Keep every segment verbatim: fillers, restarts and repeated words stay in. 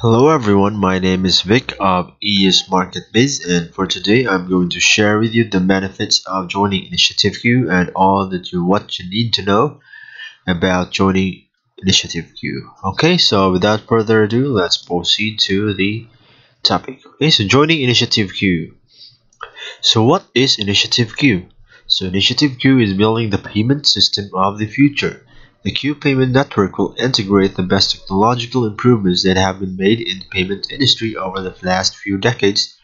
Hello everyone, my name is Vic of E S Market Biz, and for today I'm going to share with you the benefits of joining Initiative Q and all that you what you need to know about joining Initiative Q. Okay, so without further ado, let's proceed to the topic. Okay, so joining Initiative Q. So what is Initiative Q? So Initiative Q is building the payment system of the future. The Q Payment network will integrate the best technological improvements that have been made in the payment industry over the last few decades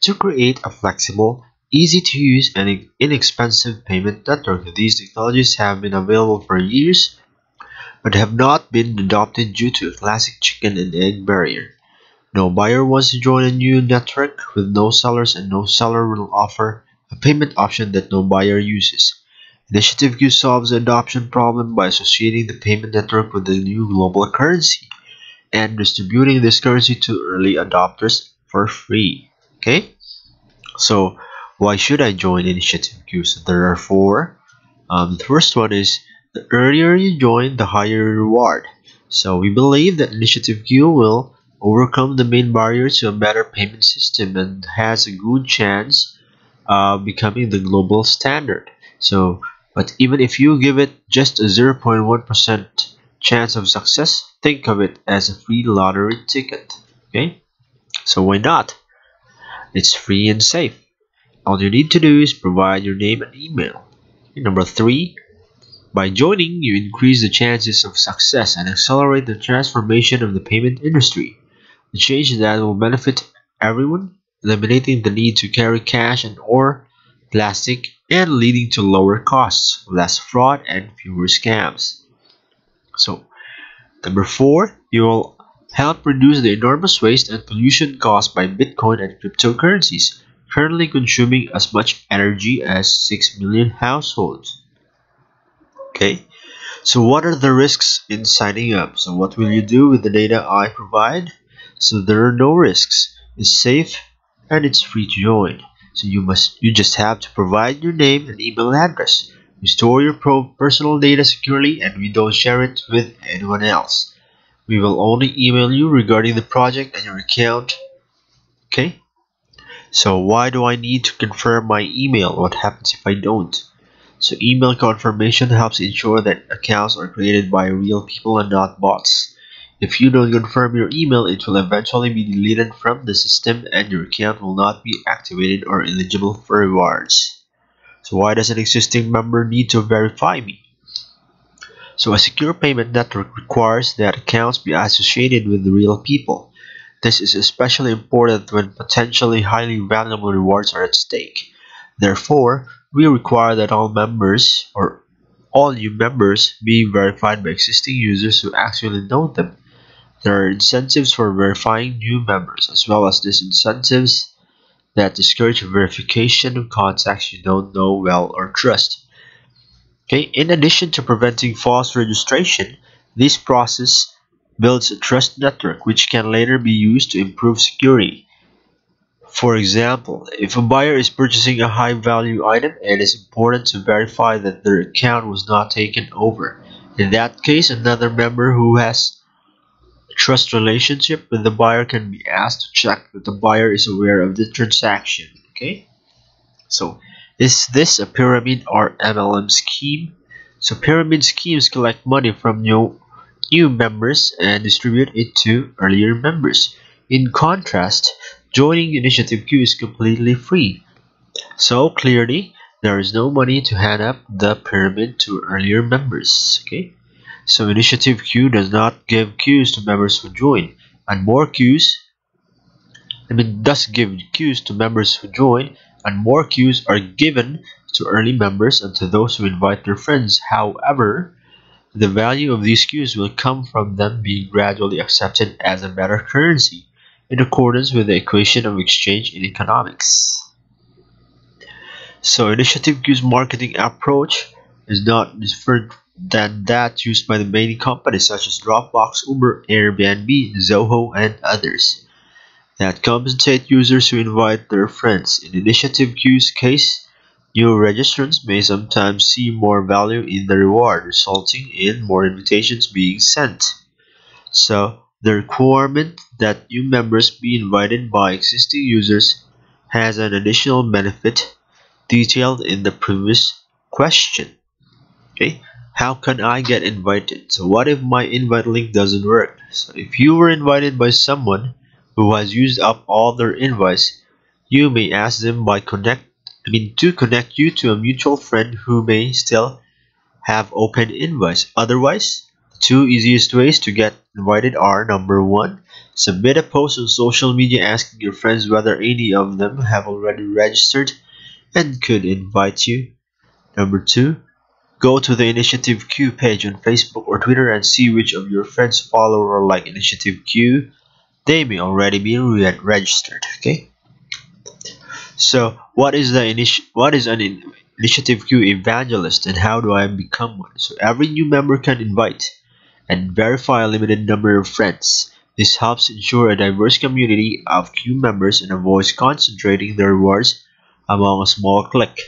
to create a flexible, easy-to-use, and inexpensive payment network. These technologies have been available for years but have not been adopted due to a classic chicken and egg barrier. No buyer wants to join a new network with no sellers, and no seller will offer a payment option that no buyer uses. Initiative Q solves the adoption problem by associating the payment network with the new global currency and distributing this currency to early adopters for free. Okay, so why should I join Initiative Q? So there are four. Um, the first one is the earlier you join, the higher reward. So we believe that Initiative Q will overcome the main barrier to a better payment system and has a good chance of uh, becoming the global standard. So but even if you give it just a zero point one percent chance of success, think of it as a free lottery ticket. Okay, so why not? It's free and safe. All you need to do is provide your name and email. Okay, number three, by joining, you increase the chances of success and accelerate the transformation of the payment industry. The change that will benefit everyone, eliminating the need to carry cash and or plastic, and leading to lower costs, less fraud, and fewer scams. So, number four, you will help reduce the enormous waste and pollution caused by Bitcoin and cryptocurrencies, currently consuming as much energy as six million households. Okay, so what are the risks in signing up? So what will you do with the data I provide? So there are no risks. It's safe and it's free to join. So you must you just have to provide your name and email address. We store your pro personal data securely, and we don't share it with anyone else. We will only email you regarding the project and your account. Okay? So why do I need to confirm my email? What happens if I don't? So email confirmation helps ensure that accounts are created by real people and not bots. If you don't confirm your email, it will eventually be deleted from the system and your account will not be activated or eligible for rewards. So why does an existing member need to verify me? So a secure payment network requires that accounts be associated with real people. This is especially important when potentially highly valuable rewards are at stake. Therefore, we require that all members or all new members be verified by existing users who actually know them. There are incentives for verifying new members, as well as disincentives that discourage verification of contacts you don't know well or trust. Okay. In addition to preventing false registration, this process builds a trust network which can later be used to improve security. For example, if a buyer is purchasing a high-value item, it is important to verify that their account was not taken over. In that case, another member who has trust relationship with the buyer can be asked to check that the buyer is aware of the transaction. Okay, so is this a pyramid or M L M scheme? So pyramid schemes collect money from new new members and distribute it to earlier members. In contrast, joining Initiative Q is completely free. So clearly there is no money to hand up the pyramid to earlier members. Okay, so Initiative Q does not give queues to members who join, and more queues, I mean, does give queues to members who join, and more queues are given to early members and to those who invite their friends. However, the value of these queues will come from them being gradually accepted as a better currency in accordance with the equation of exchange in economics. So Initiative Q's marketing approach is not different than that used by the many companies such as Dropbox, Uber, Airbnb, Zoho, and others that compensate users who invite their friends. In Initiative Q's case, new registrants may sometimes see more value in the reward, resulting in more invitations being sent. So The requirement that new members be invited by existing users has an additional benefit detailed in the previous question. Okay, how can I get invited? So what if my invite link doesn't work? So if you were invited by someone who has used up all their invites, you may ask them by connect I mean to connect you to a mutual friend who may still have open invites. Otherwise, the two easiest ways to get invited are: number one, submit a post on social media asking your friends whether any of them have already registered and could invite you. Number two, go to the Initiative Q page on Facebook or Twitter and see which of your friends follow or like Initiative Q. They may already be registered. Okay, so what is the initi- what is an in- Initiative Q evangelist, and how do I become one? So every new member can invite and verify a limited number of friends. This helps ensure a diverse community of Q members and avoids concentrating the rewards among a small clique.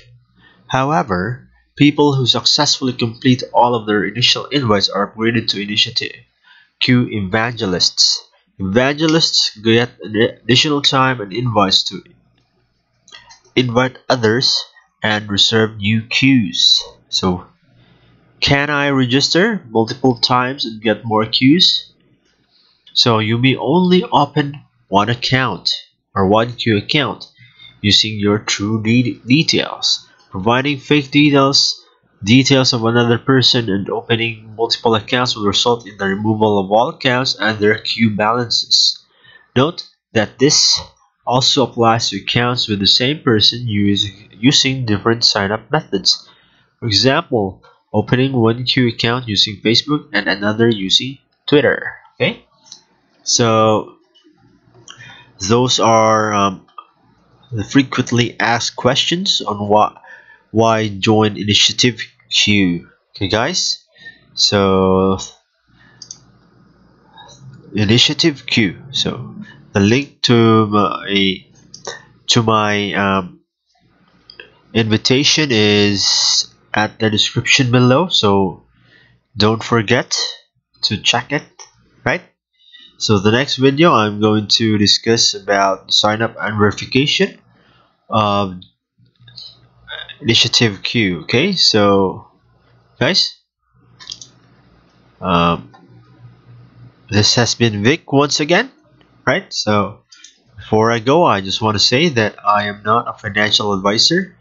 However, people who successfully complete all of their initial invites are upgraded to Initiative Q evangelists. Evangelists get additional time and invites to invite others and reserve new queues. So, can I register multiple times and get more queues? So you may only open one account or one queue account using your true de details. Providing fake details, details of another person, and opening multiple accounts will result in the removal of all accounts and their queue balances. Note that this also applies to accounts with the same person using, using different sign-up methods. For example, opening one Q account using Facebook and another using Twitter. Okay, so those are um, the frequently asked questions on what why join Initiative Q. Okay, guys, so Initiative Q. So the link to my to my um, invitation is at the description below, so don't forget to check it, right? So the next video I'm going to discuss about sign up and verification of Initiative Q. Okay, so guys, um, this has been Vic once again, right? So before I go, I just want to say that I am not a financial advisor,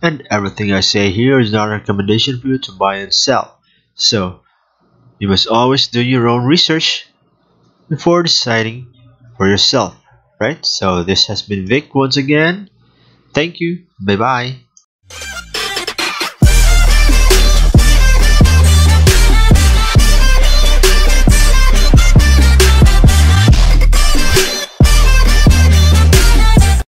and everything I say here is not a recommendation for you to buy and sell. So you must always do your own research before deciding for yourself, right? So this has been Vic once again. Thank you. Bye bye.